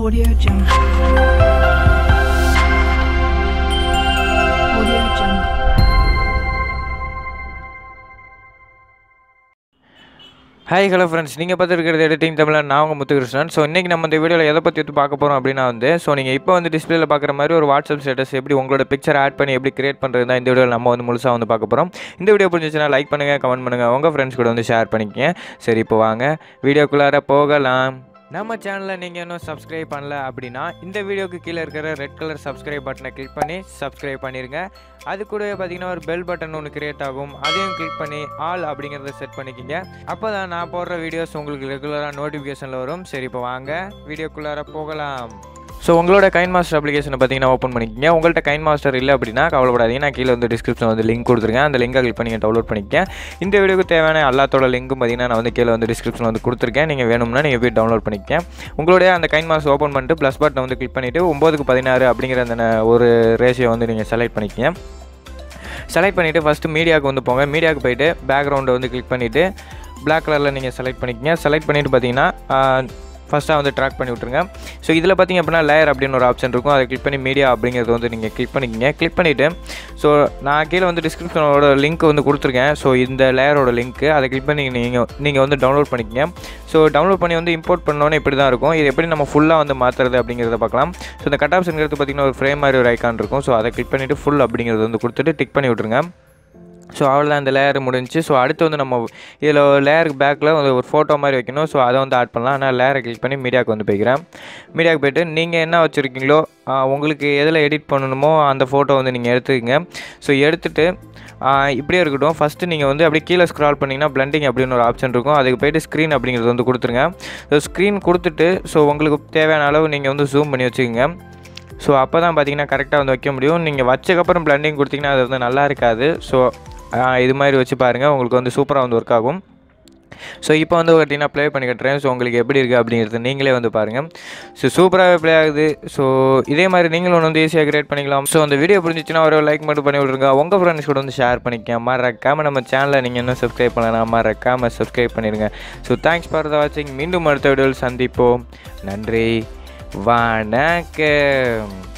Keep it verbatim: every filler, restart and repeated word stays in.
Audio Jungle. Audio Jungle. Hi, hello friends. You are watching Editing Tamil. I am Muthu Krishnan. So, today we are going to see what we are going to see. So, you can see display on WhatsApp status. You can picture add and create it. We are going to see this video. If you like this video, comment and share friends. So, let's go to the video. நம்ம சேனலை நீங்க இன்னும் subscribe பண்ணல அப்படினா இந்த வீடியோக்கு கீழ இருக்கிற red color subscribe பட்டனை click பண்ணி subscribe பண்ணிருங்க அது கூடவே பாத்தீங்கன்னா ஒரு bell button ஒன்னு கிரியேட் ஆகும் அதையும் click பண்ணி all அப்படிங்கறத செட் பண்ணிக்கங்க அப்பதான் நான் போடுற வீடியோஸ் உங்களுக்கு ரெகுலரா நோட்டிபிகேஷன்ல வரும் சரி இப்போ வாங்க வீடியோக்குள்ளார போகலாம் So, if you have a Kinemaster application, you can open it. If you have a Kinemaster, you can in the description the link. You can download it. If you have a link, you can download in the description. You can download it. If you have a Kinemaster, open it. Plus button, click on it. If you have a select ratio, select it. First, media. Media, click background. Click on it. Black color, select it. Select it. First வந்து track பண்ணி விட்டுருங்க so இதல பாத்தீங்க அப்படினா layer அப்படின ஒரு option இருக்கும் அதை click பண்ணி மீடியா அப்படிங்கறது வந்து நீங்க கிளிக் பண்ணிக்கங்க கிளிக் பண்ணிட்டு சோ நான் கீழ வந்து டிஸ்கிரிப்ஷனோட லிங்க் வந்து கொடுத்திருக்கேன் சோ இந்த லேயரோட லிங்க் அதை கிளிக் பண்ணி நீங்க நீங்க வந்து டவுன்லோட் பண்ணிக்கங்க சோ டவுன்லோட் பண்ணி வந்து இம்போர்ட் பண்ணனோனே இப்படி தான் இருக்கும் இது எப்படி நம்ம full-ஆ வந்து மாத்துறது அப்படிங்கறத பார்க்கலாம் சோ இந்த கட் ஆப்ஷன்ங்கிறது பாத்தீங்கன்னா ஒரு ஃப்ரேம் மாதிரி ஒரு ஐகான் இருக்கும் சோ அதை கிளிக் பண்ணிட்டு full அப்படிங்கறது வந்து கொடுத்துட்டு டிக் பண்ணி விட்டுருங்க So, we have a layer முடிஞ்சு சோ அடுத்து வந்து நம்ம இதல லேயருக்கு பேக்ல ஒரு போட்டோ மாதிரி வைக்கணும் சோ அத வந்து ஆட் பண்ணலாம் நான் லேயரை கிளிக் பண்ணி மீடியாக்கு வந்து போய்க்கிறேன் மீடியாக்கு போய்ட்டு நீங்க என்ன வச்சிருக்கீங்களோ உங்களுக்கு எதல எடிட் பண்ணணுமோ அந்த போட்டோ வந்து நீங்க எடுத்துக்கங்க சோ எடுத்துட்டு இப்படியே இருக்கட்டும் ஃபர்ஸ்ட் நீங்க வந்து அப்படியே கீழ ஸ்க்ரால் பண்ணீங்கன்னா blending அப்படின ஒரு ஆப்ஷன் இருக்கும் அதுக்கு போய்ட்டு screen அப்படிங்கிறது வந்து கொடுத்துருங்க சோ screen கொடுத்துட்டு சோ உங்களுக்கு தேவையான அளவு நீங்க வந்து zoom பண்ணி வச்சுக்கங்க சோ அப்பதான் பாத்தீங்கன்னா கரெக்ட்டா வந்து வைக்க முடியும் நீங்க வச்சக்க அப்புறம் blending கொடுத்தீங்கன்னா அது வந்து நல்லா இருக்காது சோ இது மாதிரி வச்சு பாருங்க உங்களுக்கு வந்து சூப்பரா வந்து வர்க் ஆகும் சோ இப்போ வந்து கட்டினா ப்ளே பண்ணி கட்டறேன் சோ உங்களுக்கு எப்படி இருக்கு அப்படிங்கறது நீங்களே வந்து பாருங்க சோ சூப்பராவே ப்ளே ஆகுது சோ இதே மாதிரி நீங்களும் வந்து ஈஸியா கிரியேட் பண்ணிக்கலாம் சோ அந்த வீடியோ புரிஞ்சிச்சுனா ஒரு லைக் மட்டும் பண்ணி விடுங்க உங்க friends கூட வந்து ஷேர் பண்ணிக்கங்க மறக்காம நம்ம சேனலை நீங்க இன்னும் subscribe பண்ணலனா மறக்காம subscribe பண்ணிடுங்க so thanks for the watching மீண்டும் அடுத்த வீடியோல சந்திப்போம் நன்றி வணக்கம்